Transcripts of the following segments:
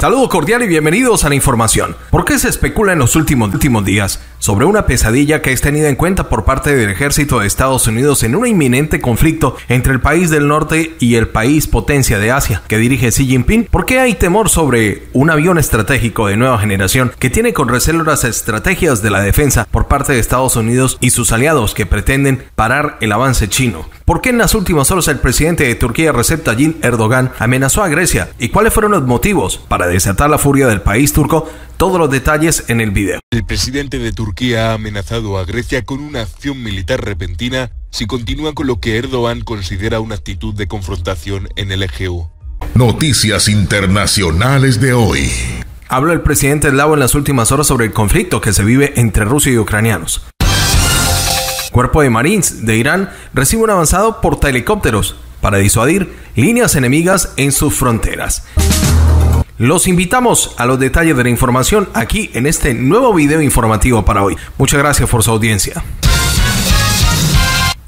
Saludos cordiales y bienvenidos a la información. ¿Por qué se especula en los últimos días sobre una pesadilla que es tenida en cuenta por parte del ejército de Estados Unidos en un inminente conflicto entre el país del norte y el país potencia de Asia que dirige Xi Jinping? ¿Por qué hay temor sobre un avión estratégico de nueva generación que tiene con recelo las estrategias de la defensa por parte de Estados Unidos y sus aliados que pretenden parar el avance chino? ¿Por qué en las últimas horas el presidente de Turquía, Recep Tayyip Erdogan, amenazó a Grecia? ¿Y cuáles fueron los motivos para desatar la furia del país turco? Todos los detalles en el video. El presidente de Turquía ha amenazado a Grecia con una acción militar repentina si continúa con lo que Erdogan considera una actitud de confrontación en el Egeo. Noticias internacionales de hoy. Habló el presidente eslavo en las últimas horas sobre el conflicto que se vive entre Rusia y ucranianos. Cuerpo de Marines de Irán recibe un avanzado porta helicópteros para disuadir líneas enemigas en sus fronteras. Los invitamos a los detalles de la información aquí en este nuevo video informativo para hoy. Muchas gracias por su audiencia.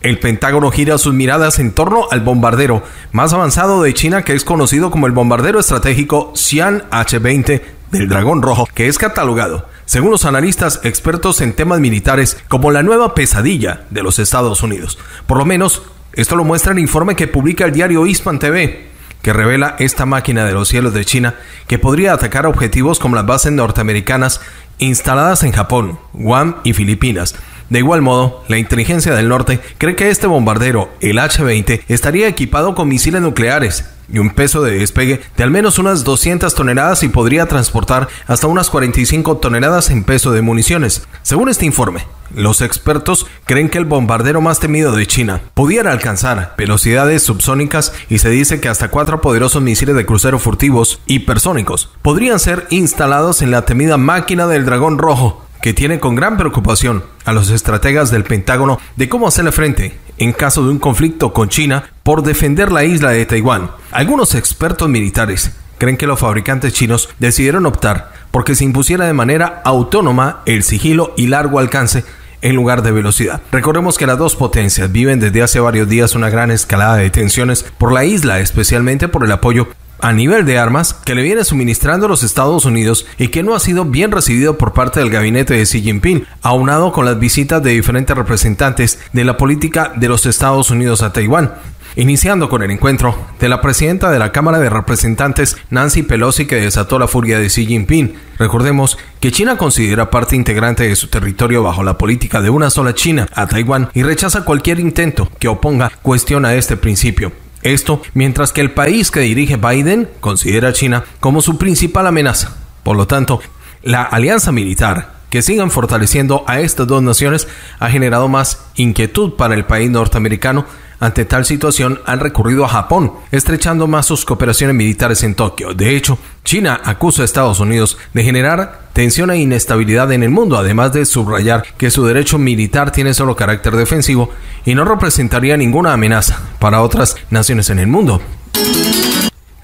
El Pentágono gira sus miradas en torno al bombardero más avanzado de China, que es conocido como el bombardero estratégico Xi'an H-20 del Dragón Rojo, que es catalogado, según los analistas expertos en temas militares, como la nueva pesadilla de los Estados Unidos. Por lo menos, esto lo muestra el informe que publica el diario HispanTV, que revela esta máquina de los cielos de China que podría atacar objetivos como las bases norteamericanas instaladas en Japón, Guam y Filipinas. De igual modo, la inteligencia del norte cree que este bombardero, el H-20, estaría equipado con misiles nucleares y un peso de despegue de al menos unas 200 toneladas y podría transportar hasta unas 45 toneladas en peso de municiones. Según este informe, los expertos creen que el bombardero más temido de China pudiera alcanzar velocidades subsónicas y se dice que hasta 4 poderosos misiles de crucero furtivos hipersónicos podrían ser instalados en la temida máquina del Dragón Rojo, que tiene con gran preocupación a los estrategas del Pentágono de cómo hacerle frente en caso de un conflicto con China por defender la isla de Taiwán. Algunos expertos militares creen que los fabricantes chinos decidieron optar porque se impusiera de manera autónoma el sigilo y largo alcance en lugar de velocidad. Recordemos que las dos potencias viven desde hace varios días una gran escalada de tensiones por la isla, especialmente por el apoyo a nivel de armas que le viene suministrando a los Estados Unidos y que no ha sido bien recibido por parte del gabinete de Xi Jinping, aunado con las visitas de diferentes representantes de la política de los Estados Unidos a Taiwán, iniciando con el encuentro de la presidenta de la Cámara de Representantes, Nancy Pelosi, que desató la furia de Xi Jinping. Recordemos que China considera parte integrante de su territorio bajo la política de una sola China a Taiwán y rechaza cualquier intento que oponga cuestión a este principio. Esto mientras que el país que dirige Biden considera a China como su principal amenaza. Por lo tanto, la alianza militar que sigan fortaleciendo a estas dos naciones ha generado más inquietud para el país norteamericano. Ante tal situación, han recurrido a Japón, estrechando más sus cooperaciones militares en Tokio. De hecho, China acusa a Estados Unidos de generar tensión e inestabilidad en el mundo, además de subrayar que su derecho militar tiene solo carácter defensivo y no representaría ninguna amenaza para otras naciones en el mundo.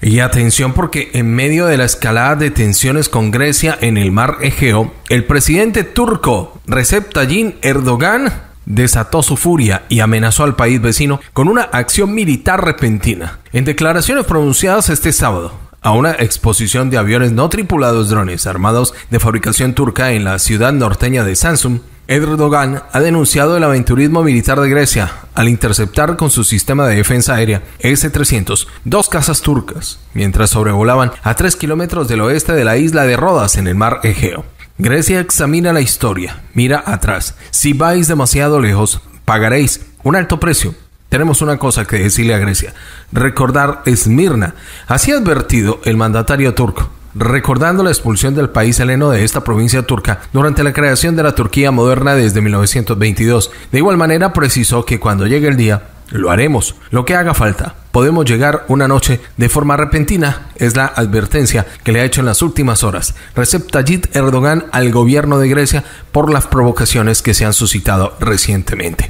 Y atención, porque en medio de la escalada de tensiones con Grecia en el Mar Egeo, el presidente turco Recep Tayyip Erdogan desató su furia y amenazó al país vecino con una acción militar repentina. En declaraciones pronunciadas este sábado a una exposición de aviones no tripulados, drones armados de fabricación turca en la ciudad norteña de Samsun, Erdogan ha denunciado el aventurismo militar de Grecia al interceptar con su sistema de defensa aérea S-300 dos cazas turcas mientras sobrevolaban a 3 kilómetros del oeste de la isla de Rodas en el Mar Egeo. Grecia examina la historia, mira atrás. Si vais demasiado lejos, pagaréis un alto precio. Tenemos una cosa que decirle a Grecia: recordar Esmirna. Así ha advertido el mandatario turco, recordando la expulsión del país heleno de esta provincia turca durante la creación de la Turquía moderna desde 1922. De igual manera, precisó que cuando llegue el día, lo haremos, lo que haga falta. Podemos llegar una noche de forma repentina, es la advertencia que le ha hecho en las últimas horas Recep Tayyip Erdogan al gobierno de Grecia por las provocaciones que se han suscitado recientemente.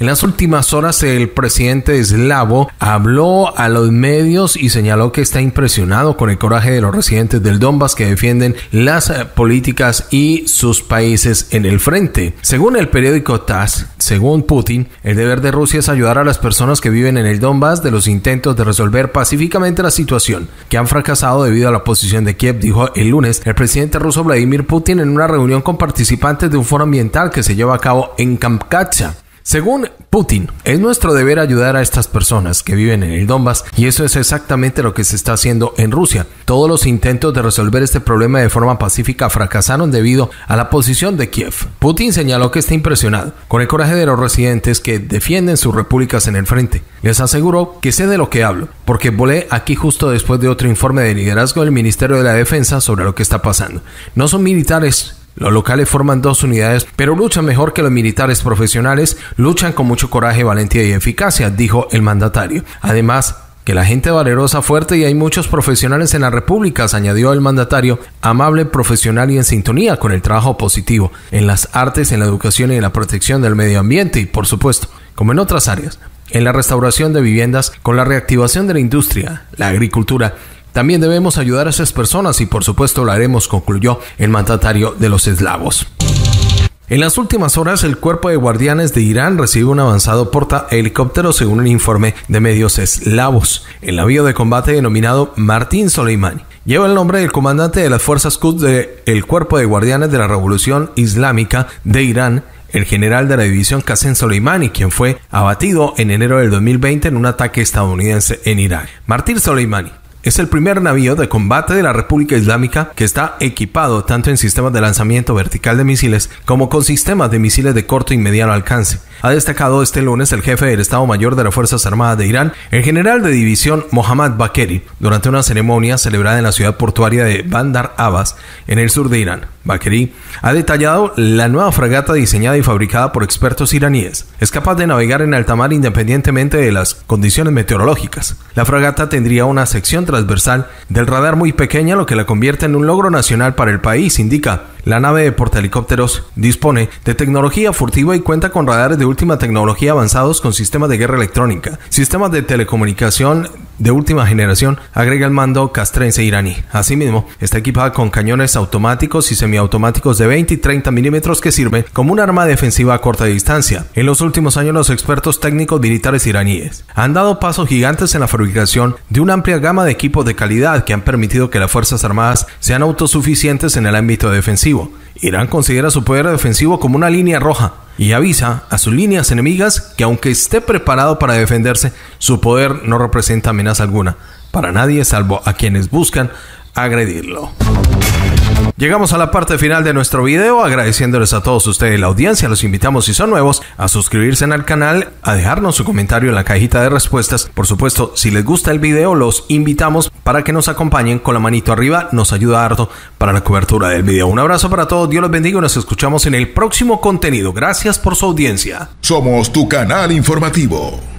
En las últimas horas, el presidente eslavo habló a los medios y señaló que está impresionado con el coraje de los residentes del Donbass que defienden las políticas y sus países en el frente. Según el periódico TASS, según Putin, el deber de Rusia es ayudar a las personas que viven en el Donbass Donbass de los intentos de resolver pacíficamente la situación, que han fracasado debido a la oposición de Kiev, dijo el lunes el presidente ruso Vladimir Putin en una reunión con participantes de un foro ambiental que se lleva a cabo en Kamchatka. Según Putin, es nuestro deber ayudar a estas personas que viven en el Donbass y eso es exactamente lo que se está haciendo en Rusia. Todos los intentos de resolver este problema de forma pacífica fracasaron debido a la posición de Kiev. Putin señaló que está impresionado con el coraje de los residentes que defienden sus repúblicas en el frente. Les aseguró que sé de lo que hablo, porque volé aquí justo después de otro informe de liderazgo del Ministerio de la Defensa sobre lo que está pasando. No son militares. Los locales forman dos unidades, pero luchan mejor que los militares profesionales, luchan con mucho coraje, valentía y eficacia, dijo el mandatario. Además, que la gente valerosa, fuerte y hay muchos profesionales en las repúblicas, añadió el mandatario, amable, profesional y en sintonía con el trabajo positivo, en las artes, en la educación y en la protección del medio ambiente y, por supuesto, como en otras áreas, en la restauración de viviendas, con la reactivación de la industria, la agricultura. También debemos ayudar a esas personas y por supuesto lo haremos, concluyó el mandatario de los eslavos. En las últimas horas, el cuerpo de guardianes de Irán recibe un avanzado portahelicóptero según un informe de medios eslavos. El navío de combate denominado Martín Soleimani lleva el nombre del comandante de las fuerzas Quds del cuerpo de guardianes de la Revolución Islámica de Irán, el general de la división Qasem Soleimani, quien fue abatido en enero del 2020 en un ataque estadounidense en Irán. Martín Soleimani es el primer navío de combate de la República Islámica que está equipado tanto en sistemas de lanzamiento vertical de misiles como con sistemas de misiles de corto y mediano alcance. Ha destacado este lunes el jefe del Estado Mayor de las Fuerzas Armadas de Irán, el general de división Mohammad Bakeri, durante una ceremonia celebrada en la ciudad portuaria de Bandar Abbas, en el sur de Irán. Bakeri ha detallado la nueva fragata diseñada y fabricada por expertos iraníes. Es capaz de navegar en alta mar independientemente de las condiciones meteorológicas. La fragata tendría una sección transversal del radar muy pequeña, lo que la convierte en un logro nacional para el país, indica. La nave de portahelicópteros dispone de tecnología furtiva y cuenta con radares de última tecnología avanzados con sistemas de guerra electrónica, sistemas de telecomunicación de última generación, agrega el mando castrense iraní. Asimismo, está equipada con cañones automáticos y semiautomáticos de 20 y 30 milímetros que sirven como un arma defensiva a corta distancia. En los últimos años, los expertos técnicos militares iraníes han dado pasos gigantes en la fabricación de una amplia gama de equipos de calidad que han permitido que las Fuerzas Armadas sean autosuficientes en el ámbito defensivo. Irán considera su poder defensivo como una línea roja y avisa a sus líneas enemigas que aunque esté preparado para defenderse, su poder no representa amenaza alguna para nadie salvo a quienes buscan agredirlo. Llegamos a la parte final de nuestro video, agradeciéndoles a todos ustedes la audiencia. Los invitamos, si son nuevos, a suscribirse al canal, a dejarnos su comentario en la cajita de respuestas. Por supuesto, si les gusta el video, los invitamos para que nos acompañen con la manito arriba, nos ayuda harto para la cobertura del video. Un abrazo para todos, Dios los bendiga y nos escuchamos en el próximo contenido. Gracias por su audiencia. Somos tu canal informativo.